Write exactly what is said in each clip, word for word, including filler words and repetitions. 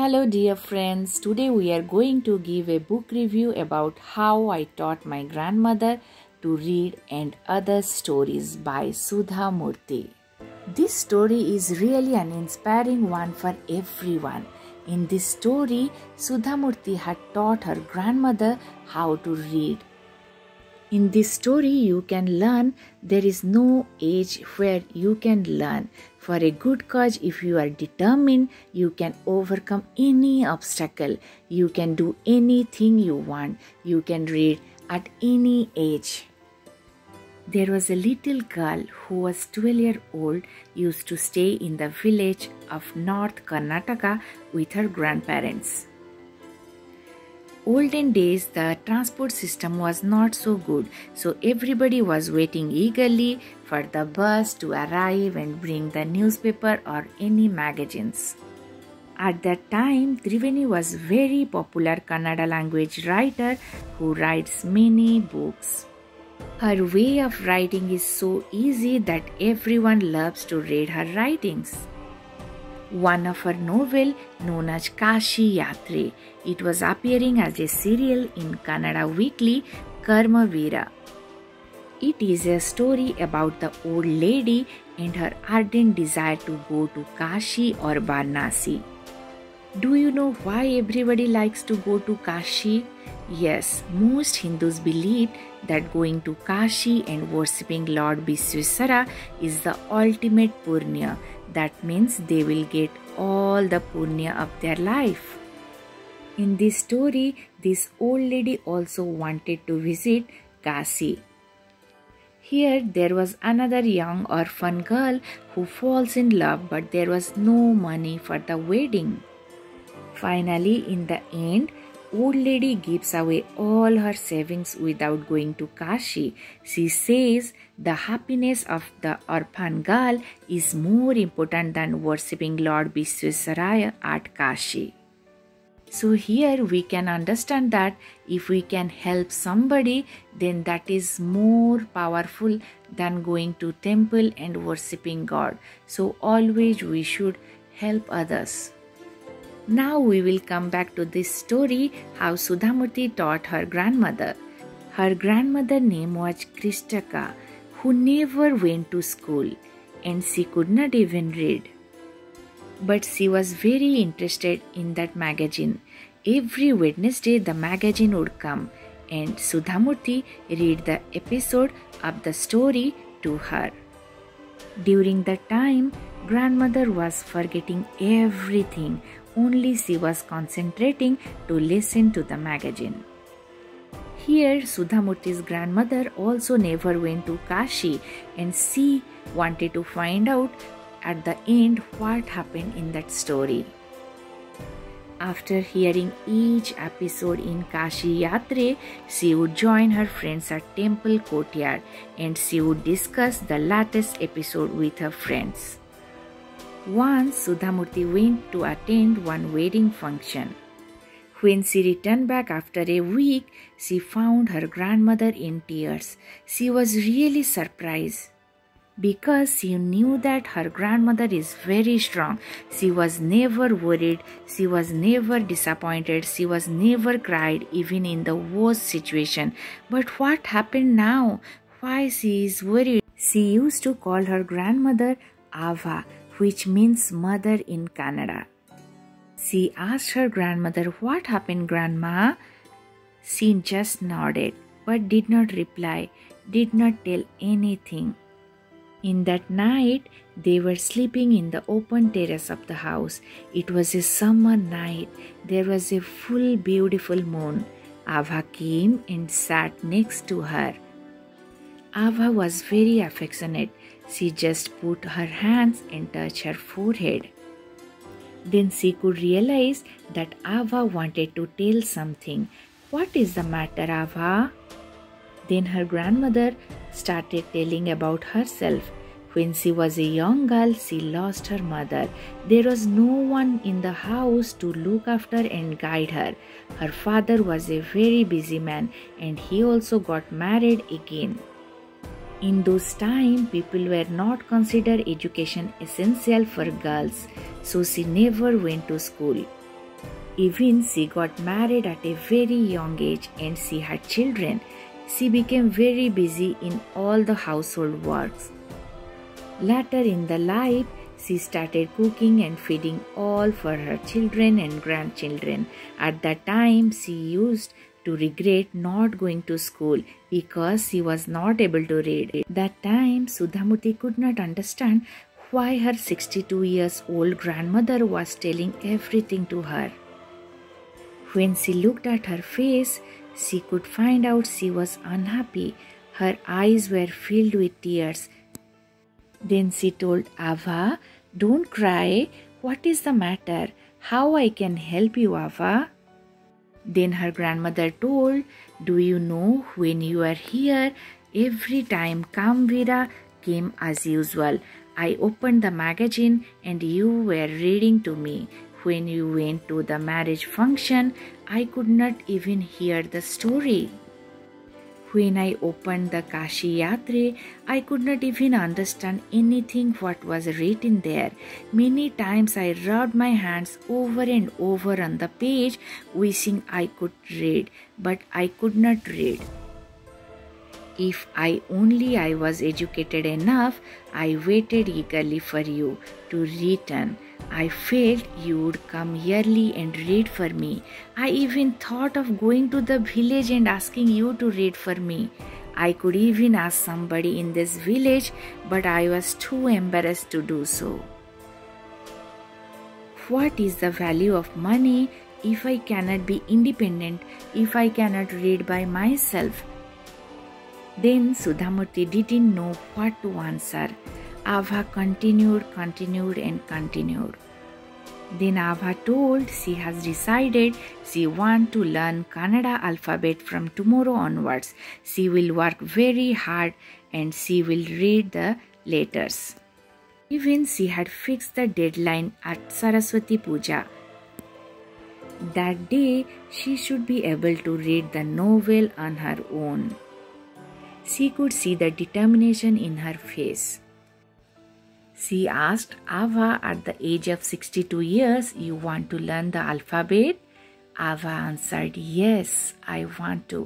Hello dear friends, today we are going to give a book review about How I Taught My Grandmother to Read and Other Stories by Sudha Murthy. This story is really an inspiring one for everyone. In this story, Sudha Murthy had taught her grandmother how to read. In this story, you can learn. There is no age where you can learn. For a good cause, if you are determined, you can overcome any obstacle. You can do anything you want. You can read at any age. There was a little girl who was twelve years old, used to stay in the village of North Karnataka with her grandparents. Olden days, the transport system was not so good, so everybody was waiting eagerly for the bus to arrive and bring the newspaper or any magazines. At that time, Triveni was a very popular Kannada language writer who writes many books. Her way of writing is so easy that everyone loves to read her writings. One of her novels, known as Kashi Yatre, it was appearing as a serial in Kannada weekly Karmaveera. It is a story about the old lady and her ardent desire to go to Kashi or Varanasi. Do you know why everybody likes to go to Kashi? Yes, most Hindus believe that going to Kashi and worshipping Lord Vishweswaraya is the ultimate Purnya. That means they will get all the Purnya of their life. In this story, this old lady also wanted to visit Kashi. Here, there was another young orphan girl who falls in love, but there was no money for the wedding. Finally, in the end, old lady gives away all her savings without going to Kashi. She says the happiness of the orphan girl is more important than worshipping Lord Vishweswaraya at Kashi. So here we can understand that if we can help somebody, then that is more powerful than going to temple and worshipping God. So always we should help others. Now we will come back to this story, how Sudha Murthy taught her grandmother. Her grandmother's name was Krishtaka, who never went to school, and she could not even read. But she was very interested in that magazine. Every Wednesday the magazine would come, and Sudha Murthy read the episode of the story to her. During that time, grandmother was forgetting everything. Only she was concentrating to listen to the magazine. Here, Sudha Murthy's grandmother also never went to Kashi, and she wanted to find out at the end what happened in that story. After hearing each episode in Kashi Yatre, she would join her friends at temple courtyard, and she would discuss the latest episode with her friends. Once, Sudha Murthy went to attend one wedding function. When she returned back after a week, she found her grandmother in tears. She was really surprised because she knew that her grandmother is very strong. She was never worried. She was never disappointed. She was never cried, even in the worst situation. But what happened now? Why she is worried? She used to call her grandmother Ava, which means mother in Kannada. She asked her grandmother, "What happened, Grandma?" She just nodded, but did not reply, did not tell anything. In that night, they were sleeping in the open terrace of the house. It was a summer night. There was a full, beautiful moon. Ava came and sat next to her. Ava was very affectionate. She just put her hands and touched her forehead. Then she could realize that Ava wanted to tell something. "What is the matter, Ava?" Then her grandmother started telling about herself. When she was a young girl, she lost her mother. There was no one in the house to look after and guide her. Her father was a very busy man, and he also got married again. In those times, people were not considered education essential for girls, so she never went to school. Even she got married at a very young age and she had children. She became very busy in all the household works. Later in the life, she started cooking and feeding all for her children and grandchildren. At that time, she used to regret not going to school because she was not able to read. At that time, Sudha Murthy could not understand why her sixty-two years old grandmother was telling everything to her. When she looked at her face, she could find out she was unhappy. Her eyes were filled with tears. Then she told Ava, "Don't cry. What is the matter? How I can help you, Ava?" Then her grandmother told, "Do you know, when you are here, every time Karmaveera came as usual, I opened the magazine and you were reading to me. When you went to the marriage function, I could not even hear the story. When I opened the Kashi Yatre, I could not even understand anything what was written there. Many times I rubbed my hands over and over on the page, wishing I could read, but I could not read. If I only I was educated enough, I waited eagerly for you to return. I felt you would come yearly and read for me. I even thought of going to the village and asking you to read for me. I could even ask somebody in this village, but I was too embarrassed to do so. What is the value of money if I cannot be independent, if I cannot read by myself?" Then Sudha Murthy didn't know what to answer. Ava continued, continued and continued. Then Ava told she has decided she wants to learn Kannada alphabet from tomorrow onwards. She will work very hard and she will read the letters. Even she had fixed the deadline at Saraswati Puja. That day she should be able to read the novel on her own. She could see the determination in her face. She asked Ava, "At the age of sixty-two years, you want to learn the alphabet?" Ava answered, "Yes, I want to."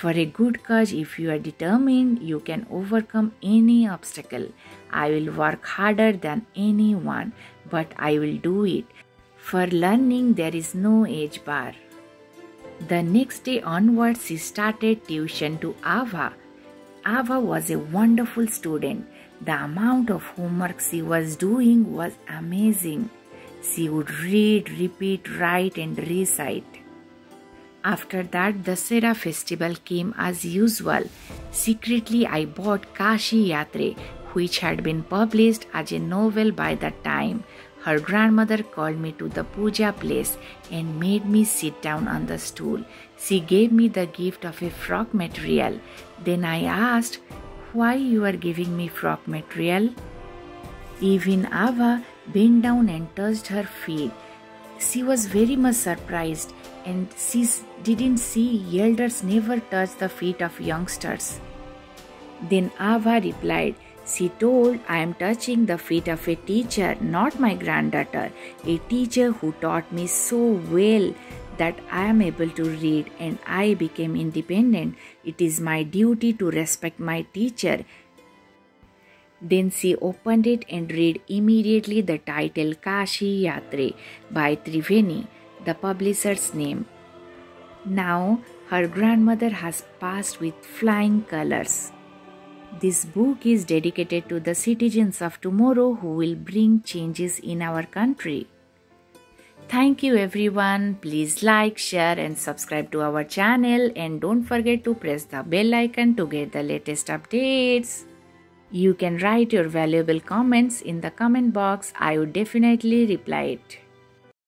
"For a good cause, if you are determined, you can overcome any obstacle. I will work harder than anyone, but I will do it. For learning, there is no age bar." The next day onwards, she started tuition to Ava. Ava was a wonderful student. The amount of homework she was doing was amazing. She would read, repeat, write and recite. After that, the Dasera festival came as usual. Secretly, I bought Kashi Yatre, which had been published as a novel by that time. Her grandmother called me to the puja place and made me sit down on the stool. She gave me the gift of a frock material. Then I asked, "Why you are giving me frock material?" Even Ava bent down and touched her feet. She was very much surprised, and she didn't see elders never touch the feet of youngsters. Then Ava replied. She told, "I am touching the feet of a teacher, not my granddaughter, a teacher who taught me so well that I am able to read and I became independent. It is my duty to respect my teacher." Then she opened it and read immediately the title Kashi Yatre by Triveni, the publisher's name. Now her grandmother has passed with flying colors. This book is dedicated to the citizens of tomorrow who will bring changes in our country. Thank you everyone. Please like, share and subscribe to our channel, and don't forget to press the bell icon to get the latest updates. You can write your valuable comments in the comment box. I would definitely reply it.